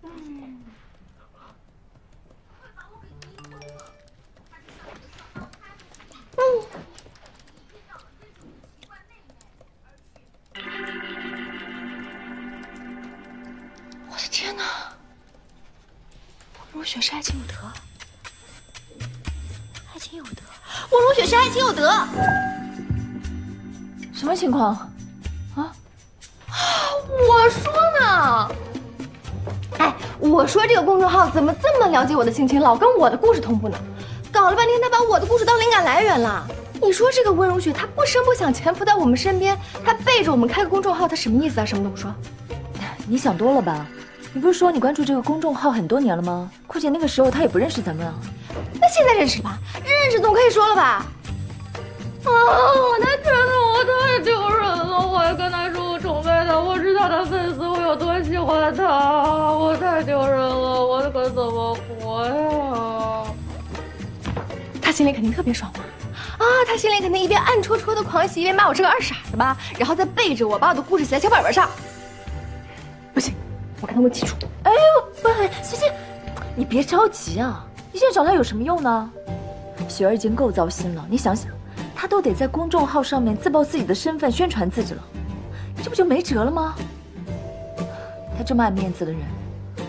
我的天哪！我如雪是爱情有德，爱情有德，我如雪是爱情有德。什么情况？啊？我说呢！ 我说这个公众号怎么这么了解我的心情，老跟我的故事同步呢？搞了半天，他把我的故事当灵感来源了。你说这个温如雪，她不声不响潜伏在我们身边，她背着我们开个公众号，她什么意思啊？什么都不说，你想多了吧？你不是说你关注这个公众号很多年了吗？况且那个时候她也不认识咱们啊。那现在认识吧，认识总可以说了吧？啊！我的天哪，我太丢人了！我还跟他说我崇拜他，我是他的粉丝，我有多喜欢他，我太丢人了，我可怎么活呀？他心里肯定特别爽吧？啊，他心里肯定一边暗戳戳的狂喜，一边骂我是个二傻子吧，然后再背着我把我的故事写在小本本上。不行，我跟他问清楚。哎呦，不，欣欣，你别着急啊，你现在找他有什么用呢？雪儿已经够糟心了，你想想。 他都得在公众号上面自曝自己的身份，宣传自己了，这不就没辙了吗？他这么爱面子的人，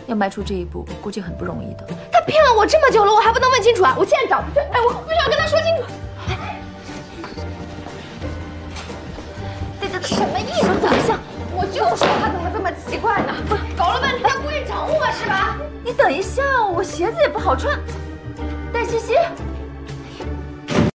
要迈出这一步，估计很不容易的。他骗了我这么久了，我还不能问清楚啊！我现在找他去，哎，我必须要跟他说清楚。哎，这什么意思？等一下，我就说他怎么这么奇怪呢？搞了半天，他故意整我是吧？你等一下，我鞋子也不好穿，戴西西。